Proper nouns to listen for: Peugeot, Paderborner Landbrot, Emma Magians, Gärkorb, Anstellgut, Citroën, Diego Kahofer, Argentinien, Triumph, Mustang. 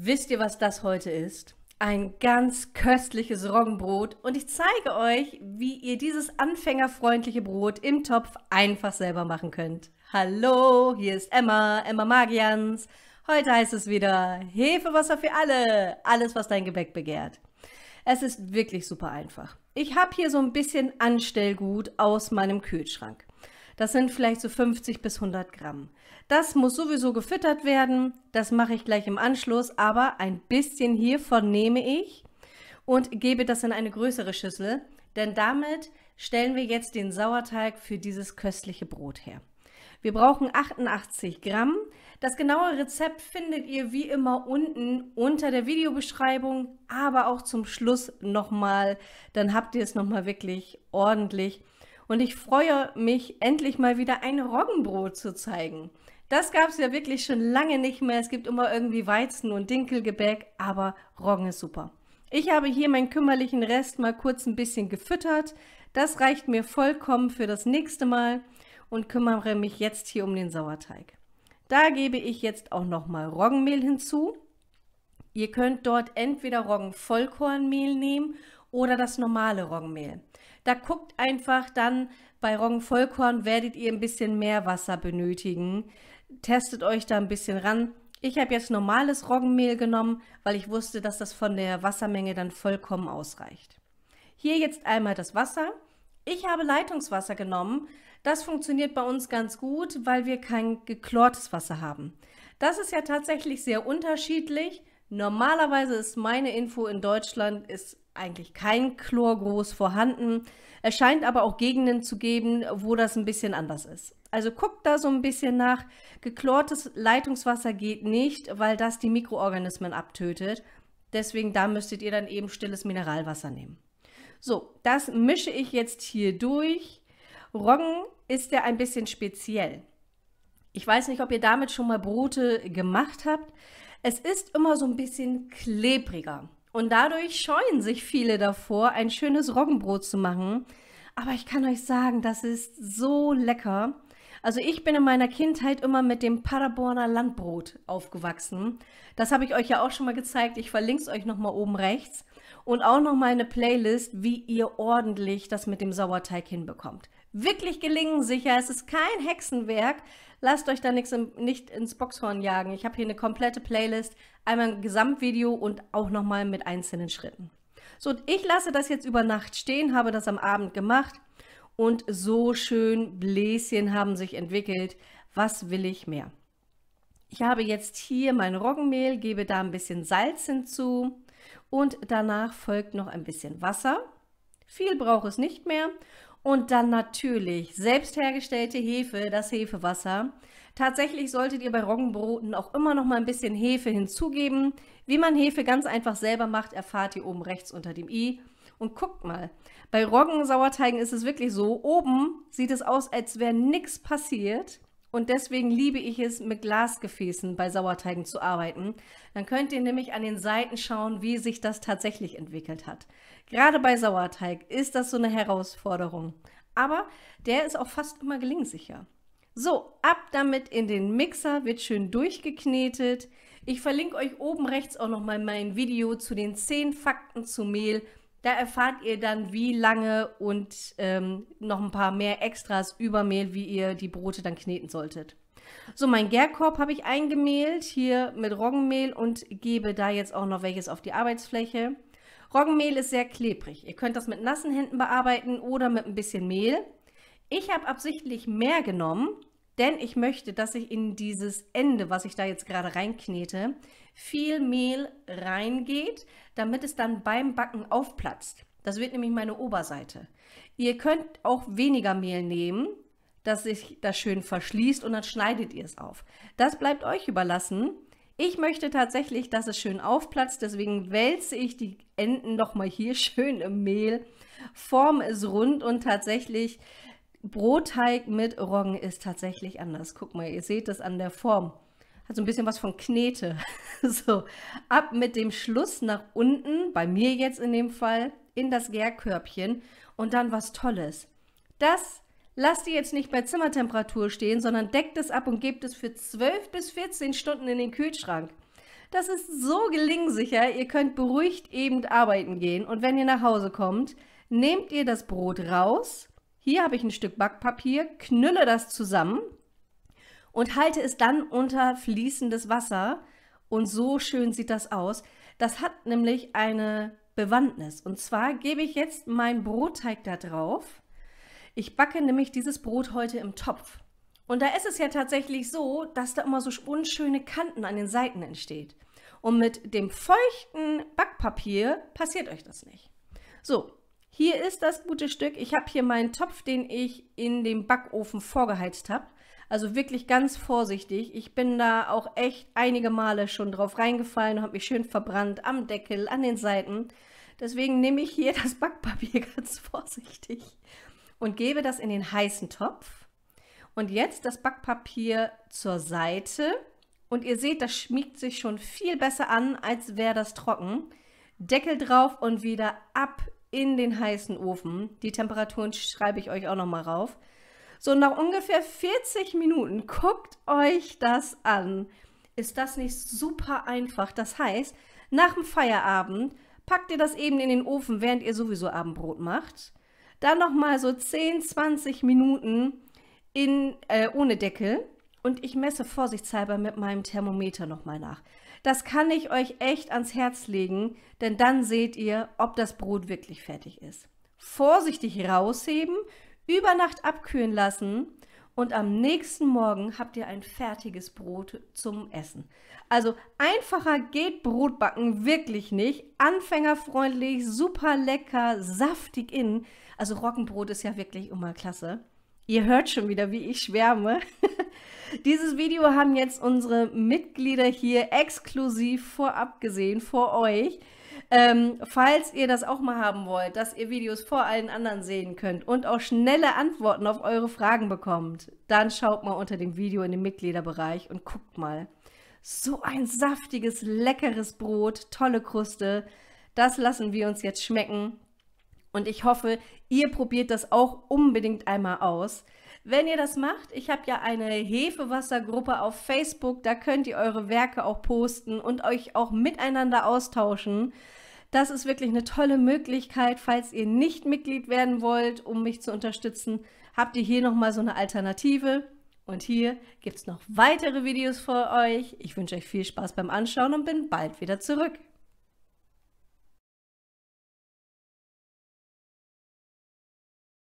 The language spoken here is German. Wisst ihr, was das heute ist? Ein ganz köstliches Roggenbrot und ich zeige euch, wie ihr dieses anfängerfreundliche Brot im Topf einfach selber machen könnt. Hallo, hier ist Emma, Emma Magians. Heute heißt es wieder Hefewasser für alle, alles was dein Gebäck begehrt. Es ist wirklich super einfach. Ich habe hier so ein bisschen Anstellgut aus meinem Kühlschrank. Das sind vielleicht so 50 bis 100 Gramm. Das muss sowieso gefüttert werden. Das mache ich gleich im Anschluss, aber ein bisschen hiervon nehme ich und gebe das in eine größere Schüssel, denn damit stellen wir jetzt den Sauerteig für dieses köstliche Brot her. Wir brauchen 88 Gramm. Das genaue Rezept findet ihr wie immer unten unter der Videobeschreibung, aber auch zum Schluss nochmal, dann habt ihr es nochmal wirklich ordentlich. Und ich freue mich, endlich mal wieder ein Roggenbrot zu zeigen. Das gab es ja wirklich schon lange nicht mehr. Es gibt immer irgendwie Weizen- und Dinkelgebäck, aber Roggen ist super. Ich habe hier meinen kümmerlichen Rest mal kurz ein bisschen gefüttert. Das reicht mir vollkommen für das nächste Mal und kümmere mich jetzt hier um den Sauerteig. Da gebe ich jetzt auch nochmal Roggenmehl hinzu. Ihr könnt dort entweder Roggenvollkornmehl nehmen oder das normale Roggenmehl. Da guckt einfach dann, bei Roggenvollkorn werdet ihr ein bisschen mehr Wasser benötigen. Testet euch da ein bisschen ran. Ich habe jetzt normales Roggenmehl genommen, weil ich wusste, dass das von der Wassermenge dann vollkommen ausreicht. Hier jetzt einmal das Wasser. Ich habe Leitungswasser genommen. Das funktioniert bei uns ganz gut, weil wir kein geklortes Wasser haben. Das ist ja tatsächlich sehr unterschiedlich. Normalerweise ist meine Info, in Deutschland ist eigentlich kein Chlor groß vorhanden. Es scheint aber auch Gegenden zu geben, wo das ein bisschen anders ist. Also guckt da so ein bisschen nach. Geklortes Leitungswasser geht nicht, weil das die Mikroorganismen abtötet. Deswegen da müsstet ihr dann eben stilles Mineralwasser nehmen. So, das mische ich jetzt hier durch. Roggen ist ja ein bisschen speziell. Ich weiß nicht, ob ihr damit schon mal Brote gemacht habt. Es ist immer so ein bisschen klebriger. Und dadurch scheuen sich viele davor, ein schönes Roggenbrot zu machen. Aber ich kann euch sagen, das ist so lecker. Also ich bin in meiner Kindheit immer mit dem Paderborner Landbrot aufgewachsen. Das habe ich euch ja auch schon mal gezeigt. Ich verlinke es euch nochmal oben rechts. Und auch nochmal eine Playlist, wie ihr ordentlich das mit dem Sauerteig hinbekommt. Wirklich gelingensicher, es ist kein Hexenwerk. Lasst euch da nicht ins Boxhorn jagen. Ich habe hier eine komplette Playlist, einmal ein Gesamtvideo und auch nochmal mit einzelnen Schritten. So, ich lasse das jetzt über Nacht stehen, habe das am Abend gemacht und so schön Bläschen haben sich entwickelt. Was will ich mehr? Ich habe jetzt hier mein Roggenmehl, gebe da ein bisschen Salz hinzu und danach folgt noch ein bisschen Wasser. Viel braucht es nicht mehr. Und dann natürlich selbst hergestellte Hefe, das Hefewasser. Tatsächlich solltet ihr bei Roggenbroten auch immer noch mal ein bisschen Hefe hinzugeben. Wie man Hefe ganz einfach selber macht, erfahrt ihr oben rechts unter dem i. Und guckt mal, bei Roggensauerteigen ist es wirklich so, oben sieht es aus, als wäre nichts passiert. Und deswegen liebe ich es, mit Glasgefäßen bei Sauerteigen zu arbeiten. Dann könnt ihr nämlich an den Seiten schauen, wie sich das tatsächlich entwickelt hat. Gerade bei Sauerteig ist das so eine Herausforderung. Aber der ist auch fast immer gelingensicher. So, ab damit in den Mixer, wird schön durchgeknetet. Ich verlinke euch oben rechts auch nochmal mein Video zu den 10 Fakten zu Mehl. Da erfahrt ihr dann, wie lange und noch ein paar mehr Extras über Mehl, wie ihr die Brote dann kneten solltet. So, mein Gärkorb habe ich eingemehlt, hier mit Roggenmehl und gebe da jetzt auch noch welches auf die Arbeitsfläche. Roggenmehl ist sehr klebrig. Ihr könnt das mit nassen Händen bearbeiten oder mit ein bisschen Mehl. Ich habe absichtlich mehr genommen, denn ich möchte, dass ich in dieses Ende, was ich da jetzt gerade reinknete, viel Mehl reingeht, damit es dann beim Backen aufplatzt. Das wird nämlich meine Oberseite. Ihr könnt auch weniger Mehl nehmen, dass sich das schön verschließt und dann schneidet ihr es auf. Das bleibt euch überlassen. Ich möchte tatsächlich, dass es schön aufplatzt, deswegen wälze ich die Enden nochmal hier schön im Mehl, forme es rund und tatsächlich Brotteig mit Roggen ist tatsächlich anders. Guck mal, ihr seht das an der Form. Hat so ein bisschen was von Knete. So, ab mit dem Schluss nach unten, bei mir jetzt in dem Fall, in das Gärkörbchen und dann was Tolles. Das lasst ihr jetzt nicht bei Zimmertemperatur stehen, sondern deckt es ab und gebt es für 12 bis 14 Stunden in den Kühlschrank. Das ist so gelingsicher, ihr könnt beruhigt eben arbeiten gehen. Und wenn ihr nach Hause kommt, nehmt ihr das Brot raus. Hier habe ich ein Stück Backpapier, knülle das zusammen und halte es dann unter fließendes Wasser. Und so schön sieht das aus. Das hat nämlich eine Bewandtnis. Und zwar gebe ich jetzt meinen Brotteig da drauf. Ich backe nämlich dieses Brot heute im Topf. Und da ist es ja tatsächlich so, dass da immer so unschöne Kanten an den Seiten entsteht. Und mit dem feuchten Backpapier passiert euch das nicht. So, hier ist das gute Stück. Ich habe hier meinen Topf, den ich in dem Backofen vorgeheizt habe. Also wirklich ganz vorsichtig. Ich bin da auch echt einige Male schon drauf reingefallen und habe mich schön verbrannt am Deckel, an den Seiten. Deswegen nehme ich hier das Backpapier ganz vorsichtig und gebe das in den heißen Topf. Und jetzt das Backpapier zur Seite. Und ihr seht, das schmiegt sich schon viel besser an, als wäre das trocken. Deckel drauf und wieder ab in den heißen Ofen. Die Temperaturen schreibe ich euch auch nochmal rauf. So, nach ungefähr 40 Minuten, guckt euch das an. Ist das nicht super einfach? Das heißt, nach dem Feierabend packt ihr das eben in den Ofen, während ihr sowieso Abendbrot macht. Dann nochmal so 10, 20 Minuten ohne Deckel. Und ich messe vorsichtshalber mit meinem Thermometer nochmal nach. Das kann ich euch echt ans Herz legen, denn dann seht ihr, ob das Brot wirklich fertig ist. Vorsichtig rausheben, über Nacht abkühlen lassen und am nächsten Morgen habt ihr ein fertiges Brot zum Essen. Also einfacher geht Brotbacken wirklich nicht. Anfängerfreundlich, super lecker, saftig innen. Also Roggenbrot ist ja wirklich immer klasse. Ihr hört schon wieder, wie ich schwärme. Dieses Video haben jetzt unsere Mitglieder hier exklusiv vorab gesehen, vor euch. Falls ihr das auch mal haben wollt, dass ihr Videos vor allen anderen sehen könnt und auch schnelle Antworten auf eure Fragen bekommt, dann schaut mal unter dem Video in den Mitgliederbereich und guckt mal. So ein saftiges, leckeres Brot, tolle Kruste, das lassen wir uns jetzt schmecken. Und ich hoffe, ihr probiert das auch unbedingt einmal aus. Wenn ihr das macht, ich habe ja eine Hefewassergruppe auf Facebook, da könnt ihr eure Werke auch posten und euch auch miteinander austauschen. Das ist wirklich eine tolle Möglichkeit, falls ihr nicht Mitglied werden wollt, um mich zu unterstützen, habt ihr hier nochmal so eine Alternative. Und hier gibt es noch weitere Videos für euch. Ich wünsche euch viel Spaß beim Anschauen und bin bald wieder zurück.